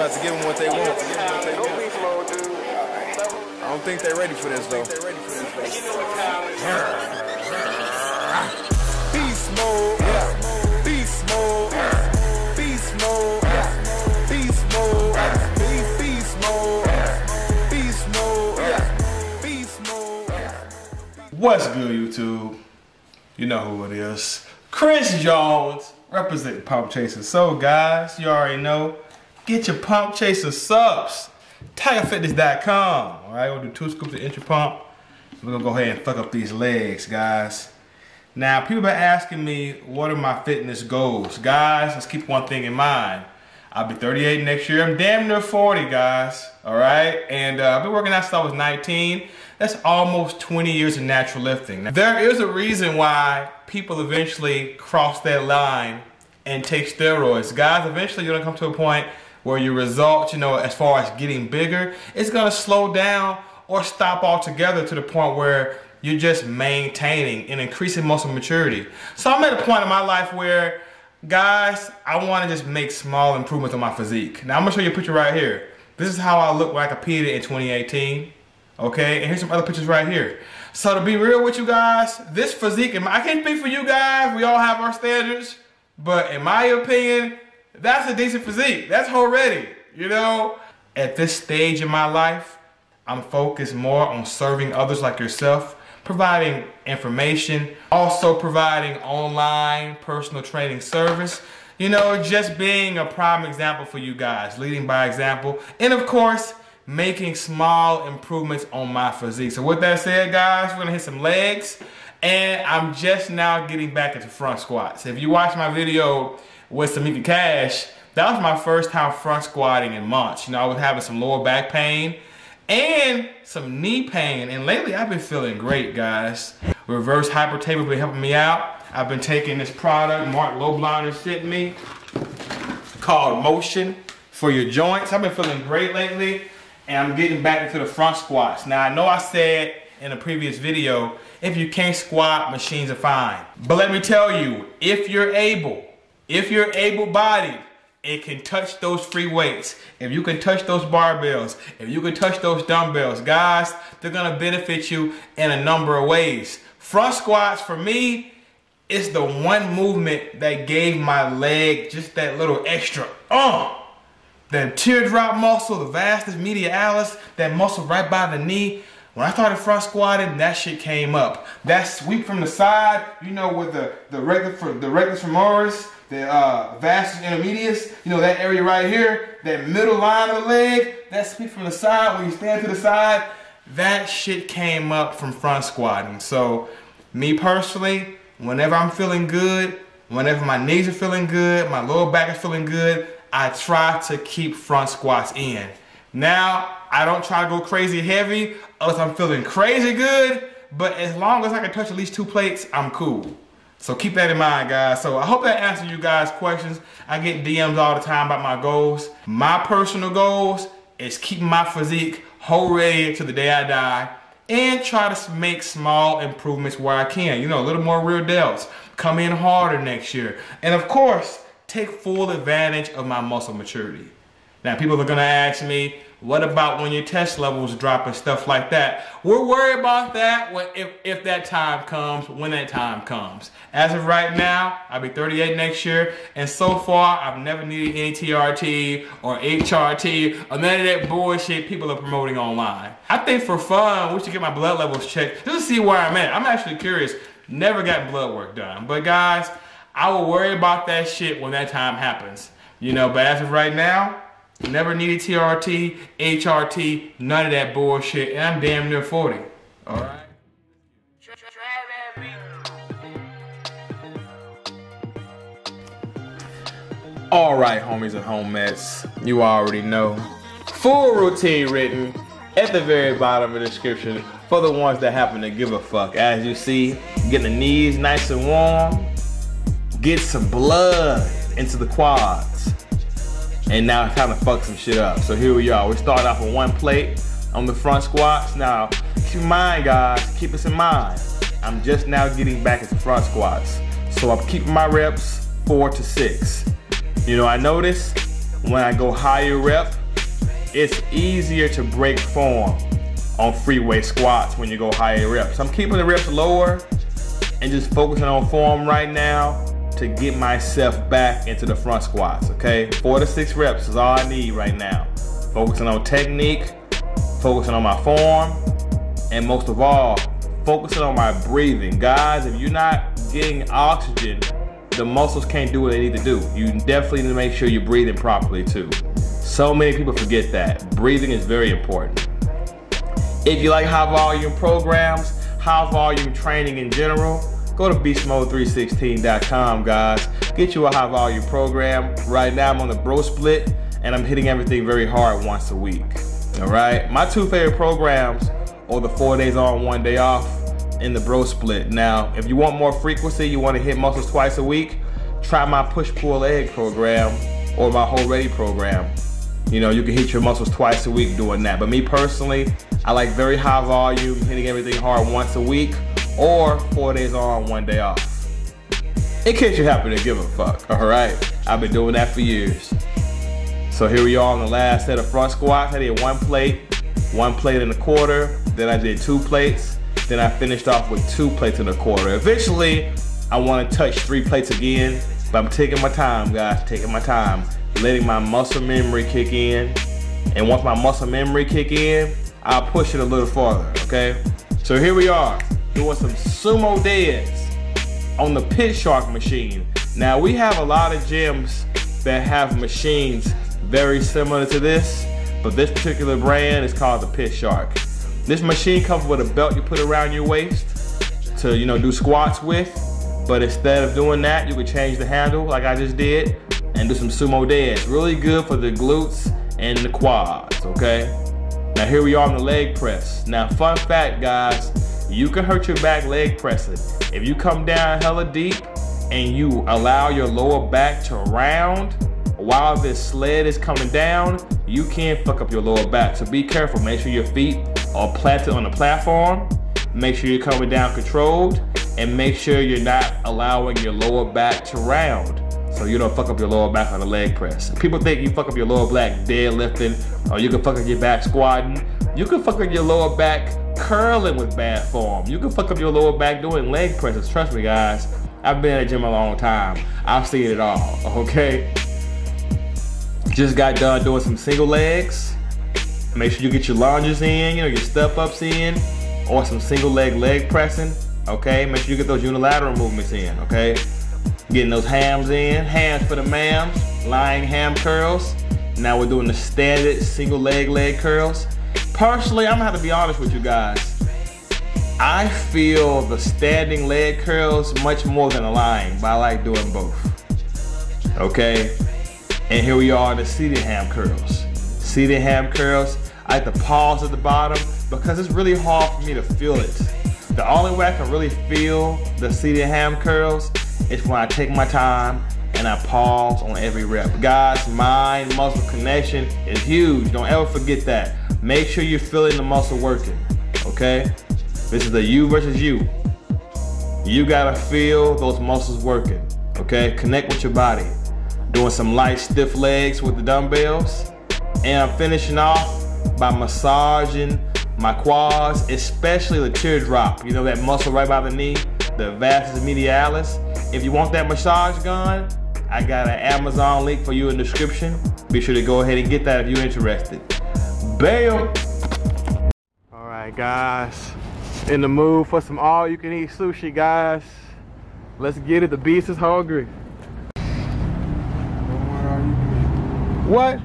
people have to give them what they want. I don't think they're ready for this, though. Beast mode. Yeah. Beast mode. Beast mode. Beast mode. Beast mode. Beast mode. Beast mode. What's good, YouTube? You know who it is. Chris Jones, representing Pump Chasers. So guys, you already know, get your Pump Chaser subs. Tigerfitness.com. Alright, we'll do 2 scoops of intra pump. We're gonna go ahead and fuck up these legs, guys. Now, people been asking me, what are my fitness goals? Guys, let's keep one thing in mind. I'll be 38 next year. I'm damn near 40, guys. Alright? And I've been working out since I was 19. That's almost 20 years of natural lifting. Now, there is a reason why people eventually cross that line and take steroids. Guys, eventually you're gonna come to a point where your results, you know, as far as getting bigger, it's gonna slow down or stop altogether to the point where you're just maintaining and increasing muscle maturity. So I'm at a point in my life where, guys, I wanna just make small improvements on my physique. Now I'm gonna show you a picture right here. This is how I looked when I competed in 2018. Okay, and here's some other pictures right here. So to be real with you guys, this physique, I can't speak for you guys, we all have our standards, but in my opinion, that's a decent physique. That's already, you know. At this stage in my life, I'm focused more on serving others like yourself, providing information, also providing online personal training service. You know, just being a prime example for you guys, leading by example, and of course, making small improvements on my physique. So with that said, guys, we're gonna hit some legs, and I'm just now getting back into front squats. If you watch my video with Tamika Cash, that was my first time front squatting in months. You know, I was having some lower back pain and some knee pain, and lately I've been feeling great, guys. Reverse hypertrophy been helping me out. I've been taking this product Mark LoBlinder sent me called Motion for your joints. I've been feeling great lately. And I'm getting back into the front squats. Now, I know I said in a previous video, if you can't squat, machines are fine. But let me tell you, if you're able-bodied, it can touch those free weights. If you can touch those barbells, if you can touch those dumbbells, guys, they're gonna benefit you in a number of ways. Front squats, for me, is the one movement that gave my leg just that little extra The teardrop muscle, the vastus medialis, that muscle right by the knee. When I started front squatting, that shit came up. That sweep from the side, you know, with the rectus femoris, the vastus intermedius, you know, that area right here, that middle line of the leg, that sweep from the side, when you stand to the side, that shit came up from front squatting. So, me personally, whenever I'm feeling good, whenever my knees are feeling good, my lower back is feeling good, I try to keep front squats in. Now, I don't try to go crazy heavy unless I'm feeling crazy good, but as long as I can touch at least 2 plates, I'm cool. So keep that in mind, guys. So I hope that answers you guys' questions. I get DMs all the time about my goals. My personal goals is keeping my physique whole ready to the day I die and try to make small improvements where I can. You know, a little more rear delts, come in harder next year. And of course, take full advantage of my muscle maturity. Now, people are gonna ask me, what about when your test levels drop and stuff like that? We're worried about that if that time comes, when that time comes. As of right now, I'll be 38 next year, and so far, I've never needed any TRT or HRT or none of that bullshit people are promoting online. I think for fun, we should get my blood levels checked just to see where I'm at. I'm actually curious. Never got blood work done, but guys, I will worry about that shit when that time happens. You know, but as of right now, never needed TRT, HRT, none of that bullshit, and I'm damn near 40. All right? All right, homies and homettes, you already know. Full routine written at the very bottom of the description for the ones that happen to give a fuck. As you see, getting the knees nice and warm. Get some blood into the quads. And now it's time to fuck some shit up. So here we are. We start off with 1 plate on the front squats. Now, keep in mind, guys, keep this in mind. I'm just now getting back into front squats. So I'm keeping my reps 4 to 6. You know, I noticed When I go higher rep, it's easier to break form on free weight squats when you go higher reps. So I'm keeping the reps lower and just focusing on form right now to get myself back into the front squats, okay? 4 to 6 reps is all I need right now. Focusing on technique, focusing on my form, and most of all, focusing on my breathing. Guys, if you're not getting oxygen, the muscles can't do what they need to do. You definitely need to make sure you're breathing properly too. So many people forget that. Breathing is very important. If you like high volume programs, high volume training in general, go to beastmode316.com, guys. Get you a high volume program. Right now I'm on the bro split and I'm hitting everything very hard once a week. All right, my two favorite programs are the 4 days on, 1 day off in the bro split. Now, if you want more frequency, you want to hit muscles twice a week, try my push pull leg program or my whole ready program. You know, you can hit your muscles twice a week doing that. But me personally, I like very high volume, hitting everything hard once a week, or 4 days on, 1 day off. In case you happen to give a fuck, all right? I've been doing that for years. So here we are on the last set of front squats. I did 1 plate and a quarter, then I did 2 plates, then I finished off with 2 plates and a quarter. Eventually, I want to touch 3 plates again, but I'm taking my time, guys, taking my time, letting my muscle memory kick in. And once my muscle memory kick in, I'll push it a little farther, okay? So here we are, doing some sumo deads on the Pit Shark machine. Now we have a lot of gyms that have machines very similar to this, but this particular brand is called the Pit Shark. This machine comes with a belt you put around your waist to, you know, do squats with, but instead of doing that, you could change the handle like I just did and do some sumo deads. Really good for the glutes and the quads, okay? Now here we are on the leg press. Now fun fact, guys, you can hurt your back leg pressing. If you come down hella deep and you allow your lower back to round while this sled is coming down, you can fuck up your lower back. So be careful, make sure your feet are planted on the platform, make sure you're coming down controlled, and make sure you're not allowing your lower back to round. So you don't fuck up your lower back on the leg press. People think you fuck up your lower back deadlifting, or you can fuck up your back squatting. You can fuck up your lower back curling with bad form. You can fuck up your lower back doing leg presses. Trust me, guys. I've been at the gym a long time. I've seen it all, okay? Just got done doing some single legs. Make sure you get your lunges in, you know, your step ups in, or some single leg leg pressing, okay? Make sure you get those unilateral movements in, okay? Getting those hams in, hams for the mams, lying ham curls. Now we're doing the standard single leg leg curls. Personally, I'm gonna have to be honest with you guys. I feel the standing leg curls much more than the lying, but I like doing both. Okay, and here we are in the seated ham curls. Seated ham curls, I like to pause at the bottom because it's really hard for me to feel it. The only way I can really feel the seated ham curls is when I take my time and I pause on every rep. Guys, mind-muscle connection is huge. Don't ever forget that. Make sure you're feeling the muscle working, okay? This is the you versus you. You gotta feel those muscles working, okay? Connect with your body. Doing some light, stiff legs with the dumbbells. And I'm finishing off by massaging my quads, especially the teardrop. You know that muscle right by the knee, the vastus medialis. If you want that massage gun, I got an Amazon link for you in the description. Be sure to go ahead and get that if you're interested. Bam! All right, guys. In the mood for some all-you-can-eat sushi, guys. Let's get it. The beast is hungry. What?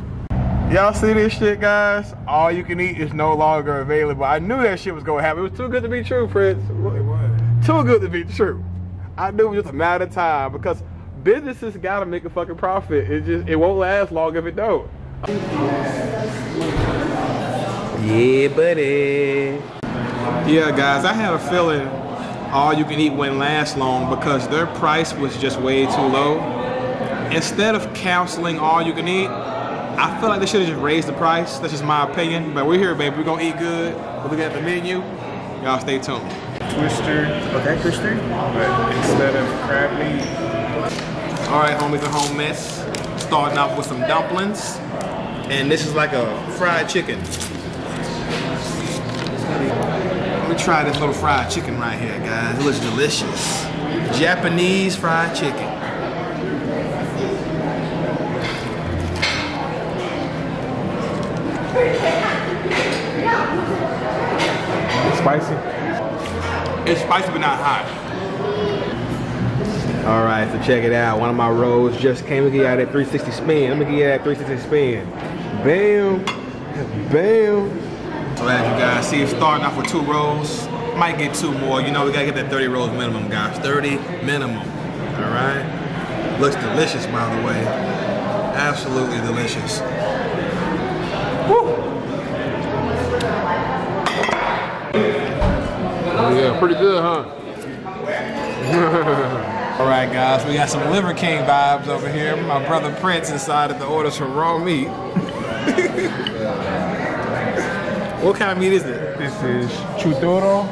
Y'all see this shit, guys? All-you-can-eat is no longer available. I knew that shit was gonna happen. It was too good to be true, Prince. It was. Too good to be true. I knew it was just a matter of time because businesses gotta make a fucking profit. It won't last long if it don't. Yeah, buddy. Yeah, guys, I had a feeling all you can eat wouldn't last long because their price was just way too low. Instead of canceling all you can eat, I feel like they should have just raised the price. That's just my opinion. But we're here, baby. We're gonna eat good. We're looking at the menu. Y'all stay tuned. Twister. Okay, twister. But instead of crab meat. All right, homies, a home mess. starting off with some dumplings. And this is like a fried chicken. Let me try this little fried chicken right here, guys. It looks delicious. Japanese fried chicken. It's spicy. It's spicy but not hot. All right, so check it out. One of my rolls just came. Let me get out that 360 spin. Let me get out that 360 spin. Bam, bam. So as you guys see, it's starting off with 2 rolls. Might get 2 more. You know, we gotta get that 30 rolls minimum, guys. 30 minimum, all right? Looks delicious, by the way. Absolutely delicious. Woo. Yeah, pretty good, huh? All right, guys, we got some Liver King vibes over here. My brother Prince decided to order some raw meat. What kind of meat is it? This is chutoro.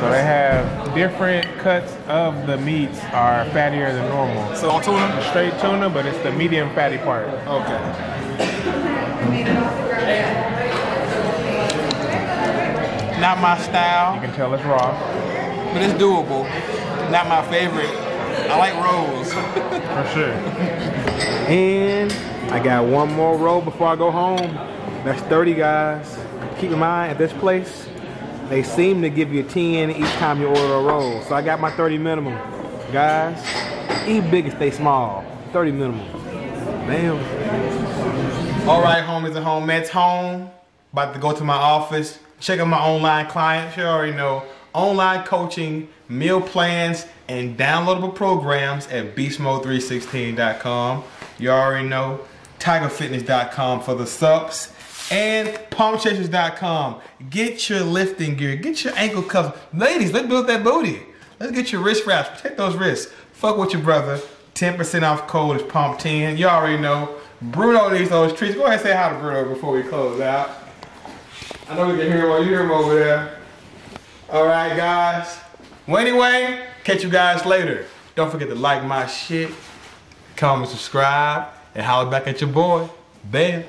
So they have different cuts of the meats are fattier than normal. So all tuna? Straight tuna, but it's the medium fatty part. Okay. Not my style. You can tell it's raw. But it's doable. Not my favorite. I like rolls. For sure. And I got one more roll before I go home. That's 30, guys. Keep in mind, at this place, they seem to give you a 10 each time you order a roll. So I got my 30 minimum. Guys, eat big and stay small. 30 minimum. Damn. All right, homies and homettes, home. About to go to my office. Check out my online clients. You already know. Online coaching, meal plans, and downloadable programs at beastmode316.com. You already know. tigerfitness.com for the subs. And pumpchasers.com. Get your lifting gear. Get your ankle cuffs. Ladies, let's build that booty. Let's get your wrist wraps. Protect those wrists. Fuck with your brother. 10% off code is PUMP10. You already know. Bruno needs those treats. Go ahead and say hi to Bruno before we close out. I know we can hear him while you hear him over there. All right, guys. Well, anyway, catch you guys later. Don't forget to like my shit, comment, subscribe, and holler back at your boy. Bam.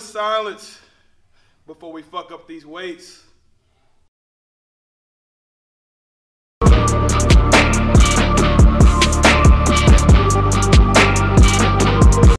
Silence before we fuck up these weights.